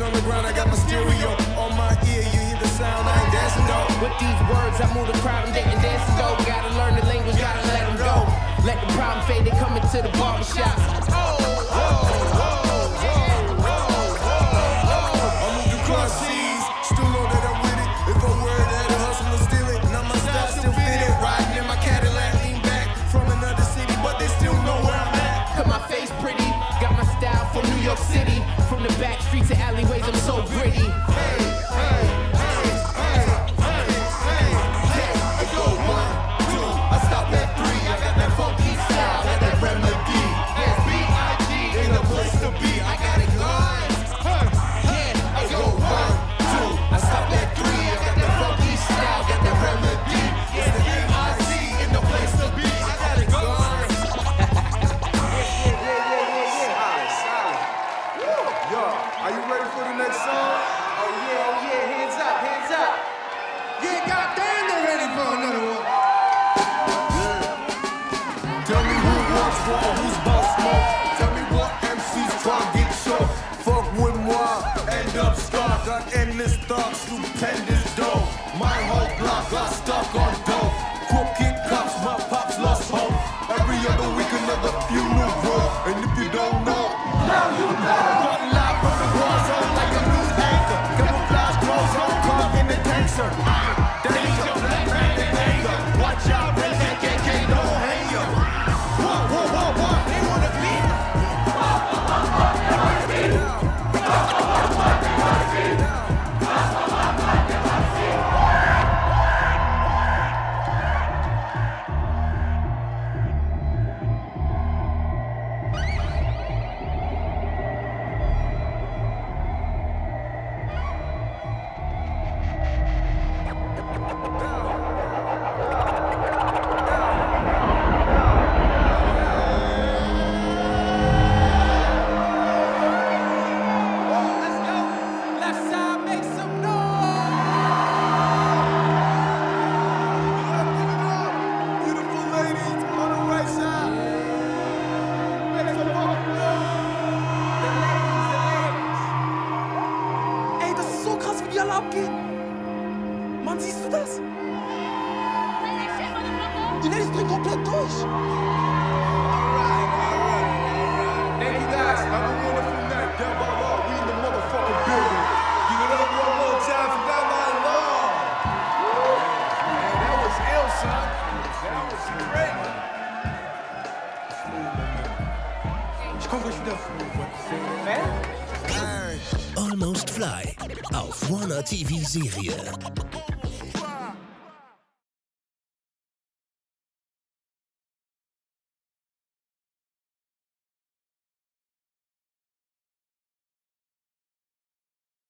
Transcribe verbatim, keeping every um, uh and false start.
hands on the ground, I got my stereo on my ear, you hear the sound, I ain't dancing though. With these words, I move the crowd, I'm getting dancing though. Gotta learn the language, gotta let them go. Let the problem fade, they come into the barbershop. Oh, oh, oh, oh, oh, oh, oh. I move the cross seas, still know that I'm with it. If I were that a hustle, I'm steal it. Now my style still fit it, riding in my Cadillac. Lean back from another city, but they still know where I'm at. Cut my face pretty, got my style from New York City. From the back streets to alleyways, I'm so gritty. Hey. Are you ready for the next song? Oh yeah, oh yeah, hands up, hands up. Yeah, goddamn, they're ready for another one. Yeah. Tell me who wants war, who's about smoke. Tell me what M Cs try to get short. Fuck with moi, end up starved. I end this dark, stupendous dough. My whole block got stuck on dope. Crooked cops, my pops lost hope. Every other week another funeral, bro. And if you don't know, now you know. Man, siehst du das? Die Ladies bringen komplett durch. Thank you guys. Have a wonderful night. Down by law, we in the motherfucking building. Give it up one more time for Down by Law. Man, that was ill, son. That was great. Ich komme gleich wieder. Hä? Almost Fly auf Warner T V Serie.